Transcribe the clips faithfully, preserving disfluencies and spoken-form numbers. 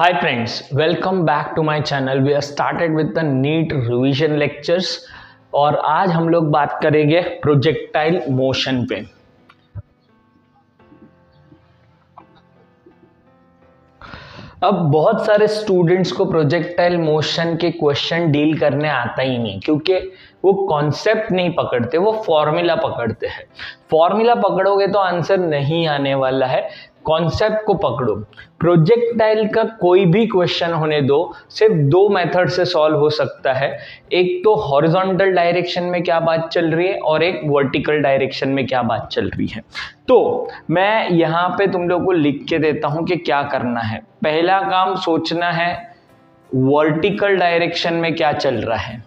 Hi friends, welcome back to my channel. We are started with the NEET revision lectures और आज हम लोग बात करेंगे प्रोजेक्टाइल मोशन पे। अब बहुत सारे स्टूडेंट्स को प्रोजेक्टाइल मोशन के क्वेश्चन डील करने आता ही नहीं, क्योंकि वो कॉन्सेप्ट नहीं पकड़ते, वो फॉर्मूला पकड़ते हैं। फॉर्मूला पकड़ोगे तो आंसर नहीं आने वाला है, कॉन्सेप्ट को पकड़ो। प्रोजेक्टाइल का कोई भी क्वेश्चन होने दो, सिर्फ दो मेथड से सॉल्व हो सकता है। एक तो हॉरिजॉन्टल डायरेक्शन में क्या बात चल रही है और एक वर्टिकल डायरेक्शन में क्या बात चल रही है। तो मैं यहाँ पे तुम लोगों को लिख के देता हूँ कि क्या करना है। पहला काम सोचना है वर्टिकल डायरेक्शन में क्या चल रहा है,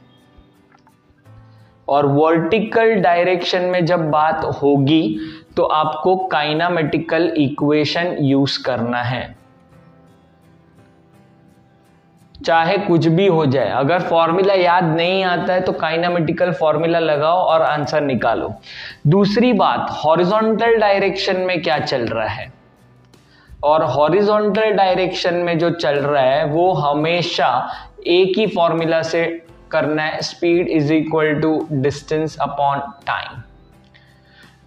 और वर्टिकल डायरेक्शन में जब बात होगी तो आपको काइनेमेटिकल इक्वेशन यूज करना है, चाहे कुछ भी हो जाए। अगर फॉर्मूला याद नहीं आता है तो काइनेमेटिकल फॉर्मूला लगाओ और आंसर निकालो। दूसरी बात, हॉरिजॉन्टल डायरेक्शन में क्या चल रहा है, और हॉरिजॉन्टल डायरेक्शन में जो चल रहा है वो हमेशा एक ही फॉर्मूला से करना है, speed is equal to distance upon time.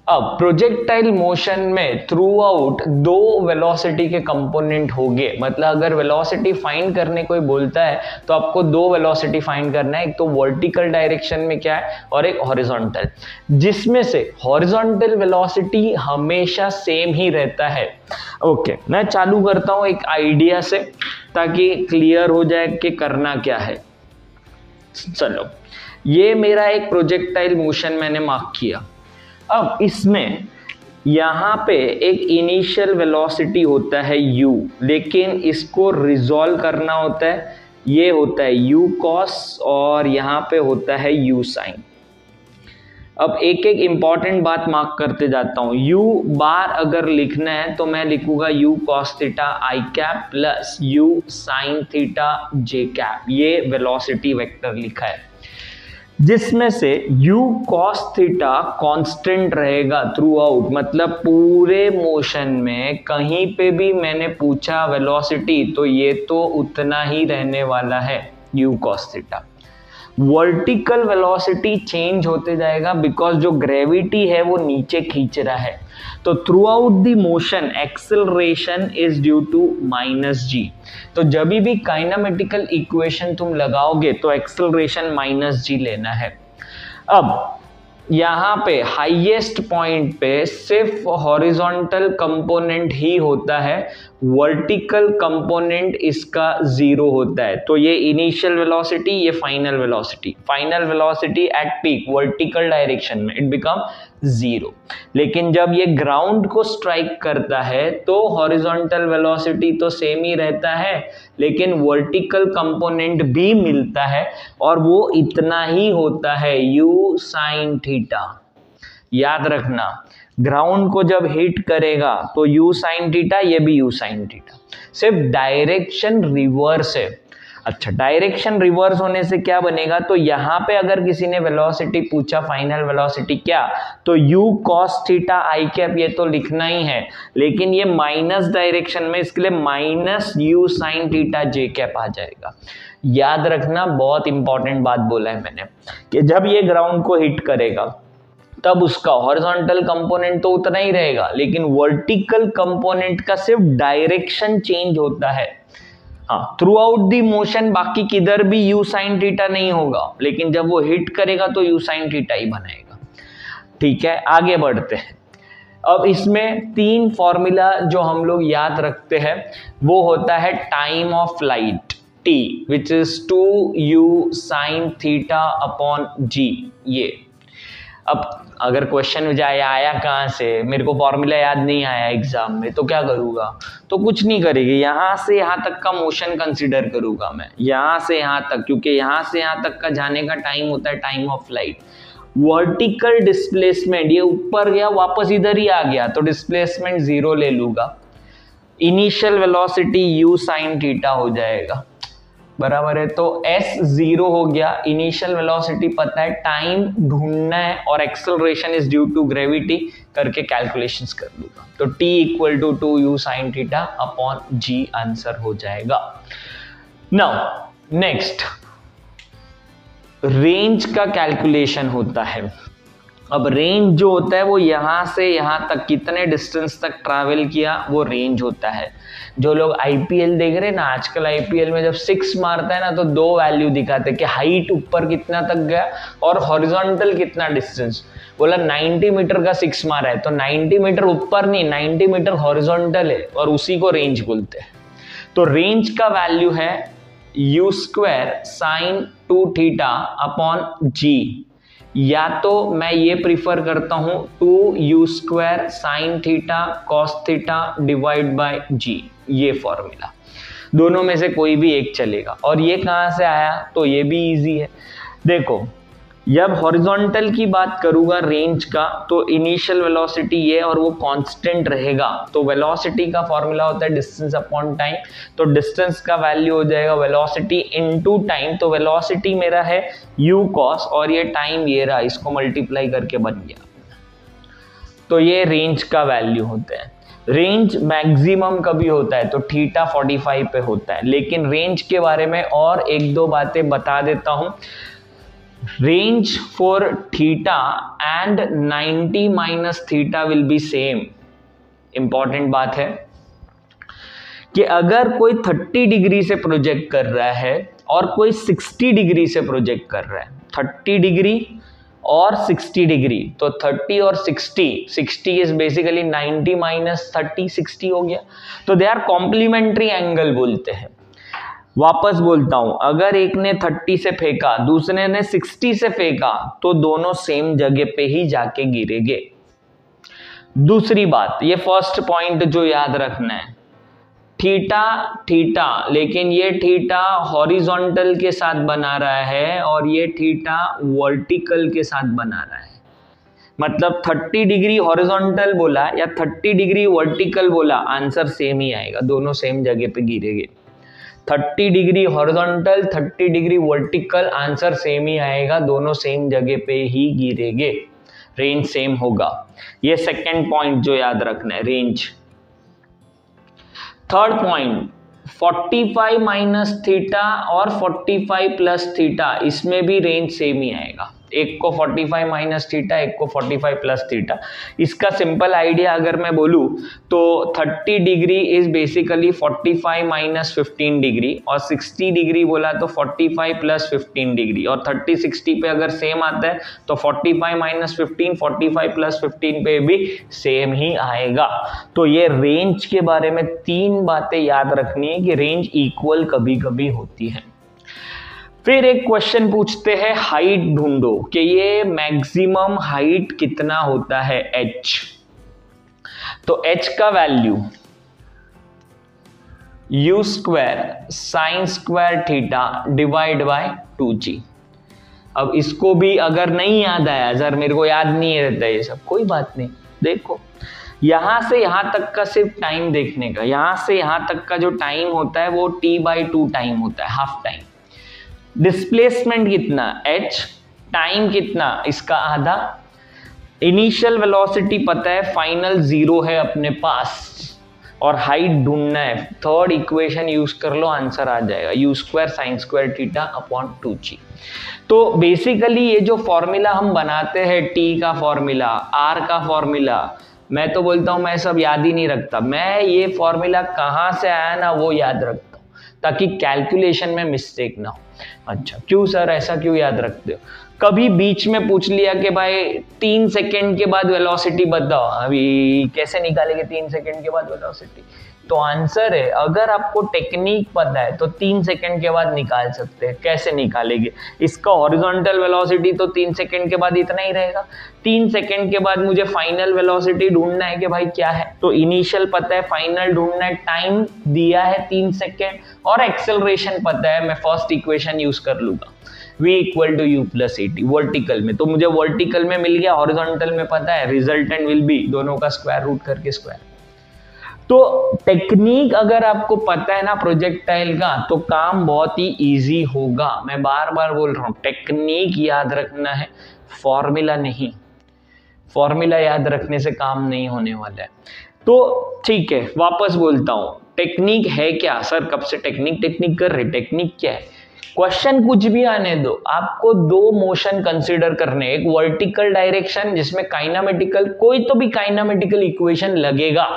अब प्रोजेक्टाइल मोशन में थ्रू आउट दो वेलोसिटी के कंपोनेंट होंगे, मतलब अगर वेलोसिटी फाइंड करने कोई बोलता है तो आपको दो वेलोसिटी फाइंड करना है, एक तो वर्टिकल डायरेक्शन में क्या है और एक हॉरिजॉन्टल, जिसमें से हॉरिजॉन्टल वेलोसिटी हमेशा सेम ही रहता है। ओके, मैं चालू करता हूँ एक आइडिया से ताकि क्लियर हो जाए कि करना क्या है। चलो, ये मेरा एक प्रोजेक्टाइल मोशन मैंने मार्क किया। अब इसमें यहाँ पे एक इनिशियल वेलोसिटी होता है u, लेकिन इसको रिजॉल्व करना होता है। ये होता है u cos और यहाँ पे होता है u sin। अब एक एक इम्पॉर्टेंट बात मार्क करते जाता हूँ। u बार अगर लिखना है तो मैं लिखूंगा u cos theta i cap plus u sin theta j cap, ये वेलोसिटी वेक्टर लिखा है, जिसमें से u cos थीटा कांस्टेंट रहेगा थ्रू आउट। मतलब पूरे मोशन में कहीं पे भी मैंने पूछा वेलोसिटी तो ये तो उतना ही रहने वाला है u cos theta. Vertical velocity change होते जाएगा बिकॉज जो ग्रेविटी है वो नीचे खींच रहा है। तो throughout the motion acceleration is due to minus g. तो जब भी काइनेमेटिकल इक्वेशन तुम लगाओगे तो एक्सेलरेशन माइनस जी लेना है। अब यहाँ पे हाईएस्ट पॉइंट पे सिर्फ हॉरिजॉन्टल कंपोनेंट ही होता है, वर्टिकल कंपोनेंट इसका जीरो होता है। तो ये इनिशियल वेलोसिटी, ये final velocity. Final velocity at peak vertical direction में इट बिकम जीरो, लेकिन जब ये ग्राउंड को स्ट्राइक करता है तो हॉरिजॉन्टल वेलोसिटी तो सेम ही रहता है, लेकिन वर्टिकल कंपोनेंट भी मिलता है और वो इतना ही होता है u sin थीटा। याद रखना, ग्राउंड को जब हिट करेगा तो u sin थीटा, ये भी u sin थीटा, सिर्फ डायरेक्शन रिवर्स है। अच्छा, डायरेक्शन रिवर्स होने से क्या बनेगा, तो यहाँ पे अगर किसी ने वेलोसिटी पूछा फाइनल वेलोसिटी क्या, तो u cos theta i cap ये तो लिखना ही है, लेकिन ये माइनस डायरेक्शन में, इसके लिए minus u sin theta j cap आ जाएगा। याद रखना, बहुत इंपॉर्टेंट बात बोला है मैंने कि जब ये ग्राउंड को हिट करेगा तब उसका हॉरिजॉन्टल कंपोनेंट तो उतना ही रहेगा, लेकिन वर्टिकल कंपोनेंट का सिर्फ डायरेक्शन चेंज होता है। हाँ, थ्रू आउट दी मोशन बाकी किधर भी u sin थीटा नहीं होगा, लेकिन जब वो हिट करेगा तो u sin थीटा ही बनाएगा। ठीक है, आगे बढ़ते हैं। अब इसमें तीन फॉर्मूला जो हम लोग याद रखते हैं वो होता है time of flight t which is two u sin theta upon g। ये अब अगर क्वेश्चन में जाए आया कहाँ से, मेरे को फॉर्मूला याद नहीं आया एग्जाम में, तो क्या करूँगा, तो कुछ नहीं करेगी। यहाँ से यहाँ तक का मोशन कंसिडर करूँगा मैं, यहाँ से यहाँ तक, क्योंकि यहाँ से यहाँ तक का जाने का टाइम होता है time of flight. Vertical displacement, ये ऊपर गया वापस इधर ही आ गया, तो डिस्प्लेसमेंट जीरो ले लूँगा। Initial velocity u sine theta हो जाएगा। बराबर है। तो एस जीरो हो गया, इनिशियल वेलोसिटी पता है, टाइम ढूंढना है और acceleration is due to gravity करके कैलकुलेशंस कर दूंगा। तो t equal to two u sine theta upon g answer हो जाएगा। नाउ नेक्स्ट रेंज का कैलकुलेशन होता है। अब रेंज जो होता है वो यहाँ से यहाँ तक कितने डिस्टेंस तक ट्रैवल किया वो रेंज होता है। जो लोग आईपीएल देख रहे हैं ना आजकल, आईपीएल में जब सिक्स मारता है ना तो दो वैल्यू दिखाते हैं कि हाइट ऊपर कितना तक गया और हॉरिजॉन्टल कितना डिस्टेंस। बोला नाइन्टी मीटर का सिक्स मारा है तो नाइन्टी मीटर ऊपर नहीं, नाइन्टी मीटर हॉरिजॉन्टल है और उसी को रेंज बोलते हैं। तो रेंज का वैल्यू है u square sine two theta upon g, या तो मैं ये प्रिफर करता हूँ two u square sine theta cos theta divide by g, ये फॉर्मूला। दोनों में से कोई भी एक चलेगा। और ये कहाँ से आया तो ये भी इजी है। देखो जब हॉरिजॉन्टल की बात करूँगा रेंज का तो इनिशियल वेलोसिटी ये और वो कांस्टेंट रहेगा। तो वेलोसिटी का फॉर्मूला होता है डिस्टेंस अपॉन टाइम, तो डिस्टेंस का वैल्यू हो जाएगा वेलोसिटी इनटू टाइम। तो वेलोसिटी मेरा है u cos और ये टाइम ये रहा, इसको मल्टीप्लाई करके बन गया। तो ये रेंज का वैल्यू होता है। रेंज मैक्सिमम कभी होता है तो थीटा फोर्टी फाइव पे होता है। लेकिन रेंज के बारे में और एक दो बातें बता देता हूँ। range for theta and ninety minus theta will be same। important बात है कि अगर कोई थर्टी डिग्री से प्रोजेक्ट कर रहा है और कोई सिक्सटी डिग्री से प्रोजेक्ट कर रहा है, थर्टी डिग्री और सिक्सटी डिग्री, तो थर्टी और sixty, sixty is basically ninety minus thirty, sixty हो गया। तो दे आर कॉम्प्लीमेंट्री एंगल बोलते हैं। वापस बोलता हूं, अगर एक ने थर्टी से फेंका दूसरे ने सिक्सटी से फेंका तो दोनों सेम जगह पे ही जाके गिरेंगे। दूसरी बात, ये फर्स्ट पॉइंट जो याद रखना है, थीटा थीटा, लेकिन ये थीटा हॉरिजॉन्टल के साथ बना रहा है और ये थीटा वर्टिकल के साथ बना रहा है। मतलब थर्टी डिग्री हॉरिजॉन्टल बोला या थर्टी डिग्री वर्टिकल बोला, आंसर सेम ही आएगा, दोनों सेम जगह पे गिरेंगे। Thirty degree horizontal, thirty degree vertical, answer same ही आएगा, दोनों सेम जगह पे ही गिरेंगे, रेंज सेम होगा। ये सेकंड पॉइंट जो याद रखना है, range. Third point, forty five minus theta और फोर्टी फाइव प्लस थीटा, इसमें भी रेंज सेम ही आएगा। एक को फोर्टी फाइव माइनस थीटा, एक को फोर्टी फाइव प्लस थीटा। इसका सिंपल आइडिया अगर मैं बोलूँ तो thirty degree is basically forty five minus fifteen degree, और सिक्सटी डिग्री बोला तो forty five plus fifteen degree, और थर्टी सिक्सटी पे अगर सेम आता है तो forty five minus fifteen, forty five plus fifteen पे भी सेम ही आएगा। तो ये रेंज के बारे में तीन बातें याद रखनी है कि रेंज इक्वल कभी कभी होती है। फिर एक क्वेश्चन पूछते हैं हाइट ढूंढो कि ये मैक्सिमम हाइट कितना होता है h। तो h का value u square sine square theta divide by two g. अब इसको भी अगर नहीं याद आया, सर मेरे को याद नहीं रहता ये सब, कोई बात नहीं। देखो यहाँ से यहाँ तक का सिर्फ टाइम देखने का, यहाँ से यहाँ तक का जो टाइम होता है वो t बाई टू टाइम होता है, हाफ टाइम। डिस्प्लेसमेंट कितना h, टाइम कितना इसका आधा, इनिशियल वेलोसिटी पता है, फाइनल जीरो है अपने पास, और हाइट ढूंढना है। थर्ड इक्वेशन यूज कर लो, आंसर आ जाएगा u square sine square theta upon two g. तो बेसिकली ये जो फॉर्मूला हम बनाते हैं, t का फॉर्मूला, r का फॉर्मूला, मैं तो बोलता हूँ मैं सब याद ही नहीं रखता। मैं ये फॉर्मूला कहाँ से आया ना वो याद रखता, ताकि कैलकुलेशन में मिस्टेक ना हो। अच्छा क्यों सर ऐसा क्यों याद रखते हो? कभी बीच में पूछ लिया कि भाई तीन सेकंड के बाद वेलोसिटी बताओ, अभी कैसे निकालेंगे तीन सेकंड के बाद वेलोसिटी? तो आंसर है, अगर आपको टेक्निक पता है तो तीन सेकंड के बाद निकाल सकते हैं। कैसे निकालेंगे? इसका हॉरिजॉन्टल वेलोसिटी तो तीन सेकंड के बाद इतना ही रहेगा, तीन सेकंड के बाद मुझे फाइनल वेलोसिटी ढूंढना है कि भाई क्या है। तो इनिशियल पता है, फाइनल ढूंढना है, टाइम दिया है तीन सेकेंड, और एक्सेलरेशन पता है, मैं फर्स्ट इक्वेशन यूज कर लूंगा v equal to you plus at vertical में। तो मुझे वर्टिकल में मिल गया, हॉरिजॉन्टल में पता है रिजल्टेंट विल बी, दोनों का स्क्वायर रूट करके स्क्वायर। तो टेक्निक अगर आपको पता है ना प्रोजेक्टाइल का, तो काम बहुत ही इजी होगा। मैं बार बार बोल रहा हूँ, टेक्निक याद रखना है, फॉर्मूला नहीं। फॉर्मूला याद रखने से काम नहीं होने वाला है। तो ठीक है, वापस बोलता हूँ, टेक्निक है क्या सर? कब से टेक्निक टेक्निक कर रहे, टेक्निक क्या है? क्वेश्चन कुछ भी आने दो, आपको दो मोशन कंसीडर करने, एक वर्टिकल डायरेक्शन जिसमें काइनामेटिकल कोई तो भी काइनामेटिकल इक्वेशन लगेगा,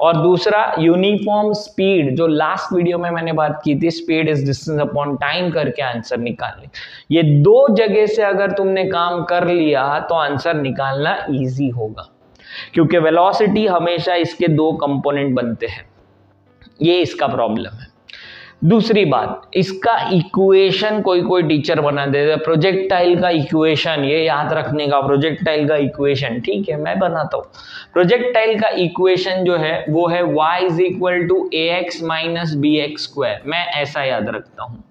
और दूसरा यूनिफॉर्म स्पीड, जो लास्ट वीडियो में मैंने बात की थी, speed is distance upon time करके आंसर निकालने। ये दो जगह से अगर तुमने काम कर लिया तो आंसर निकालना ईजी होगा, क्योंकि वेलोसिटी हमेशा इसके दो कंपोनेंट बनते हैं। ये इसका प्रॉब्लम है। दूसरी बात, इसका इक्वेशन कोई कोई टीचर बना देते, प्रोजेक्टाइल का इक्वेशन, ये याद रखने का, प्रोजेक्टाइल का इक्वेशन, ठीक है मैं बनाता हूँ। प्रोजेक्टाइल का इक्वेशन जो है वो है y is equal to a x minus b x square. मैं ऐसा याद रखता हूँ,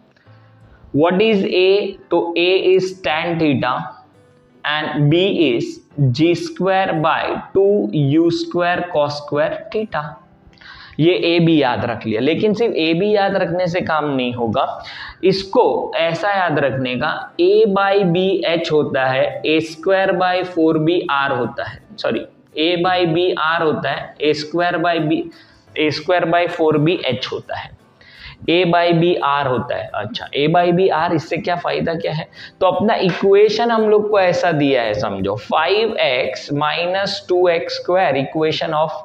व्हाट इज a? तो a is tan theta and b is g square by two u square cos square theta. ये ए भी याद रख लिया, लेकिन सिर्फ ए भी याद रखने से काम नहीं होगा। इसको ऐसा याद रखने का, ए बाई बी एच होता है, a square by four b r होता है, sorry a by b r होता है, a square by b a square by four b h होता है, ए बाई बी आर होता है। अच्छा, ए बाई बी आर, इससे क्या फायदा क्या है? तो अपना इक्वेशन हम लोग को ऐसा दिया है, समझो five x minus two x square equation of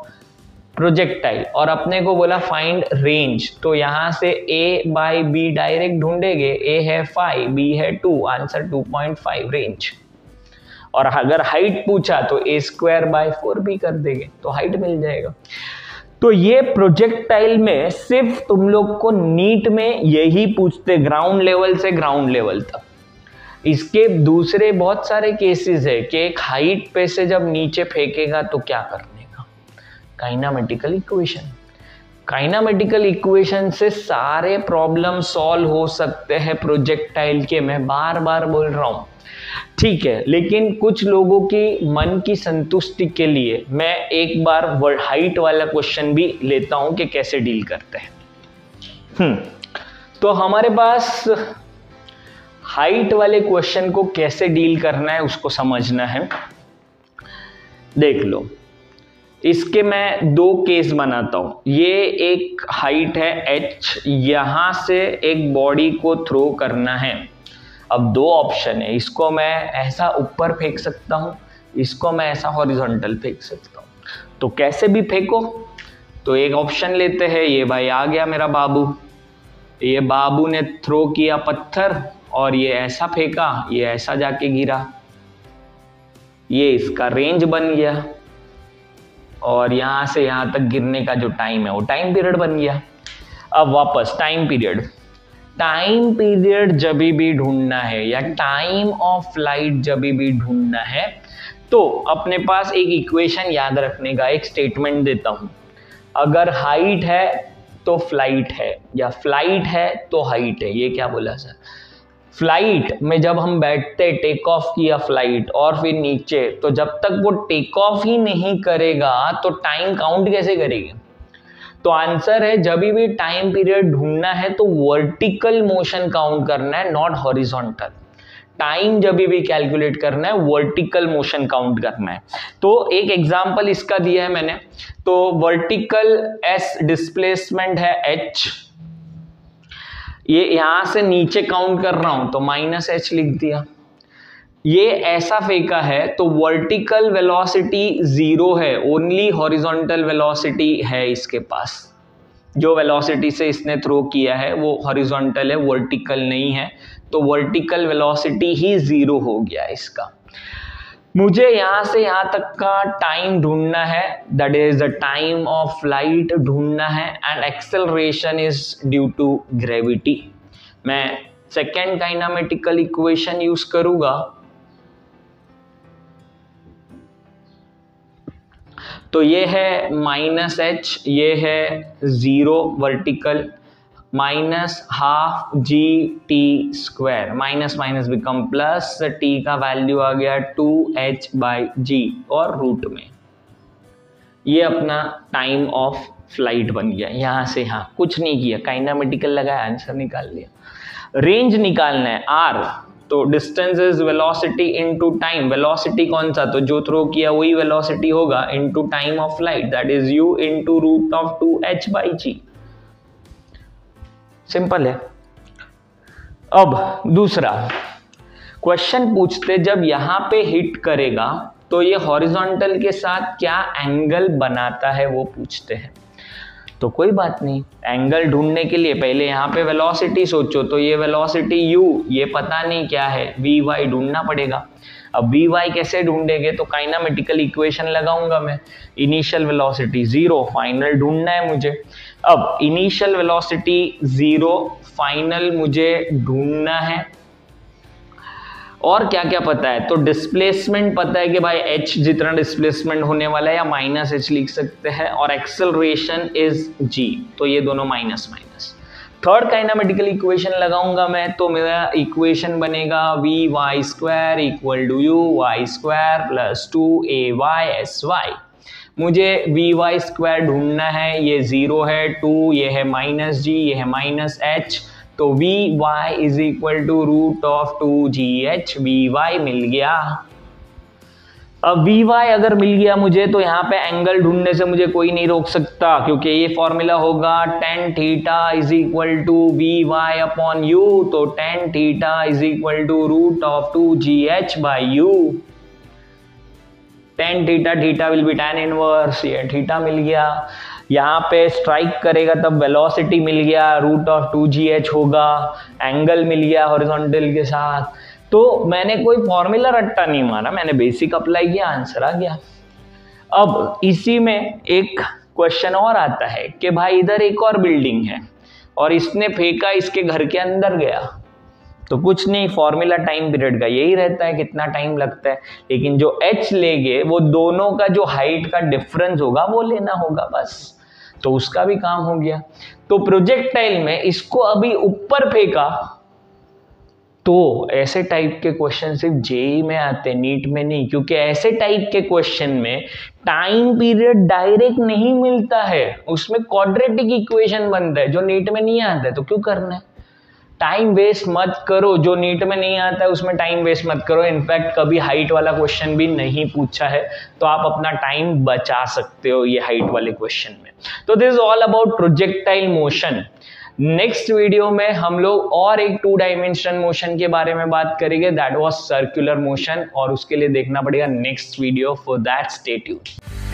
projectile, और अपने को बोला फाइंड रेंज। तो यहाँ से a बाई बी डायरेक्ट ढूंढेंगे, a है फाइव, b है two, answer two point five range. और अगर हाइट पूछा तो a स्क्वायर बाई फोर भी कर देंगे, तो हाइट मिल जाएगा। तो ये प्रोजेक्टाइल में सिर्फ तुम लोग को नीट में यही पूछते, ग्राउंड लेवल से ग्राउंड लेवल तक। इसके दूसरे बहुत सारे केसेस है कि एक हाइट पे से जब नीचे फेंकेगा तो क्या करना, काइनामेटिकल इक्वेशन। काइनामेटिकल इक्वेशन से सारे प्रॉब्लम सॉल्व हो सकते हैं प्रोजेक्टाइल के, मैं बार बार बोल रहा हूँ, ठीक है। लेकिन कुछ लोगों की मन की संतुष्टि के लिए मैं एक बार हाइट वाला क्वेश्चन भी लेता हूँ कि कैसे डील करते हैं। हम्म तो हमारे पास हाइट वाले क्वेश्चन को कैसे डील करना है उसको समझना है। देख लो, इसके मैं दो केस बनाता हूँ। ये एक हाइट है h, यहाँ से एक बॉडी को थ्रो करना है। अब दो ऑप्शन है, इसको मैं ऐसा ऊपर फेंक सकता हूँ, इसको मैं ऐसा हॉरिजॉन्टल फेंक सकता हूँ। तो कैसे भी फेंको, तो एक ऑप्शन लेते हैं, ये भाई आ गया मेरा बाबू, ये बाबू ने थ्रो किया पत्थर और ये ऐसा फेंका, ये ऐसा जाके गिरा, ये इसका रेंज बन गया, और यहाँ से यहाँ तक गिरने का जो टाइम है वो टाइम पीरियड बन गया। अब वापस टाइम पीरियड, टाइम पीरियड जब भी ढूंढना है या टाइम ऑफ फ्लाइट जब भी ढूंढना है, तो अपने पास एक इक्वेशन याद रखने का, एक स्टेटमेंट देता हूँ। अगर हाइट है तो फ्लाइट है, या फ्लाइट है तो हाइट है। ये क्या बोला सर? फ्लाइट में जब हम बैठते, टेक ऑफ किया फ्लाइट और फिर नीचे, तो जब तक वो टेक ऑफ ही नहीं करेगा तो टाइम काउंट कैसे करेंगे? तो आंसर है, जब भी टाइम पीरियड ढूंढना है तो वर्टिकल मोशन काउंट करना है, नॉट हॉरिजॉन्टल। टाइम जब भी कैलकुलेट करना है वर्टिकल मोशन काउंट करना है। तो एक एग्जाम्पल इसका दिया है मैंने, तो वर्टिकल एस डिस्प्लेसमेंट है एच, ये यहाँ से नीचे काउंट कर रहा हूँ तो माइनस एच लिख दिया। ये ऐसा फेंका है तो वर्टिकल वेलोसिटी जीरो है, ओनली हॉरिजॉन्टल वेलोसिटी है इसके पास। जो वेलोसिटी से इसने थ्रो किया है वो हॉरिजॉन्टल है, वर्टिकल नहीं है, तो वर्टिकल वेलोसिटी ही जीरो हो गया इसका। मुझे यहाँ से यहाँ तक का टाइम ढूंढना है, that is the time of flight ढूंढना है, and acceleration is due to gravity. मैं सेकेंड काइनामेटिकल इक्वेशन यूज करूँगा, तो ये है माइनस एच, ये है zero vertical, minus half g t square, minus minus become plus, t का वैल्यू आ गया टू एच बाई जी, और रूट में ये अपना टाइम ऑफ फ्लाइट बन गया, यहाँ से यहाँ कुछ नहीं किया, काइनेमेटिकल लगाया, आंसर निकाल लिया। रेंज निकालना है आर, तो distance is velocity into time. Velocity कौन सा, तो जो थ्रो किया वही वेलोसिटी होगा into time of flight, that is you into root of two h by g. Simple है। अब दूसरा क्वेश्चन पूछते, जब यहाँ पे हिट करेगा तो ये हॉरिजॉन्टल के साथ क्या एंगल बनाता है वो पूछते हैं। तो कोई बात नहीं, एंगल ढूंढने के लिए पहले यहाँ पे वेलोसिटी सोचो, तो ये वेलोसिटी u, ये पता नहीं क्या है, vy ढूंढना पड़ेगा। अब vy कैसे ढूंढेंगे, तो काइनेमेटिकल इक्वेशन लगाऊंगा मैं। इनिशियल वेलोसिटी जीरो, फाइनल ढूंढना है मुझे। अब इनिशियल वेलोसिटी जीरो, फाइनल मुझे ढूंढना है। और क्या क्या पता है, तो डिस्प्लेसमेंट पता है कि भाई h जितना डिस्प्लेसमेंट होने वाला है, या माइनस h लिख सकते हैं, और एक्सेलरेशन इज g, तो ये दोनों minus minus. Third kinematical equation लगाऊंगा मैं, तो मेरा इक्वेशन बनेगा we Y square equal to you Y square plus two a y s y. मुझे वी वाई स्क्वायर ढूंढना है, ये जीरो है, टू, ये है माइनस जी, ये है माइनस एच, तो v y is equal to root of two g h, v y मिल गया। अब वी वाई अगर मिल गया मुझे, तो यहाँ पे एंगल ढूंढने से मुझे कोई नहीं रोक सकता, क्योंकि ये फॉर्मूला होगा tan theta is equal to v y upon you, तो tan theta is equal to root of two g h by u. Tan theta, theta will be tan inverse, ये थीटा मिल गया। यहाँ पे स्ट्राइक करेगा तब velocity मिल गया, root of two g h होगा, एंगल मिल गया हॉरिजॉन्टल के साथ। तो मैंने कोई फॉर्मूला रट्टा नहीं मारा, मैंने बेसिक अप्लाई किया, आंसर आ गया। अब इसी में एक क्वेश्चन और आता है कि भाई इधर एक और बिल्डिंग है और इसने फेंका, इसके घर के अंदर गया, तो कुछ नहीं, फॉर्मूला टाइम पीरियड का यही रहता है कितना टाइम लगता है, लेकिन जो एच ले गए वो दोनों का जो हाइट का डिफरेंस होगा वो लेना होगा बस, तो उसका भी काम हो गया। तो प्रोजेक्टाइल में इसको अभी ऊपर फेंका, तो ऐसे टाइप के क्वेश्चन सिर्फ जेई में आते, नीट में नहीं, क्योंकि ऐसे टाइप के क्वेश्चन में टाइम पीरियड डायरेक्ट नहीं मिलता है, उसमें क्वाड्रेटिक इक्वेशन बनता है जो नीट में नहीं आता है। तो क्यों करना है, टाइम वेस्ट मत करो, जो नीट में नहीं आता है उसमें टाइम वेस्ट मत करो। इनफैक्ट कभी हाइट वाला क्वेश्चन भी नहीं पूछा है, तो आप अपना टाइम बचा सकते हो ये हाइट वाले क्वेश्चन में। तो this is all about projectile motion. Next video में हम लोग और एक टू डायमेंशनल मोशन के बारे में बात करेंगे, दैट वाज सर्कुलर मोशन, और उसके लिए देखना पड़ेगा next video. For that stay tuned.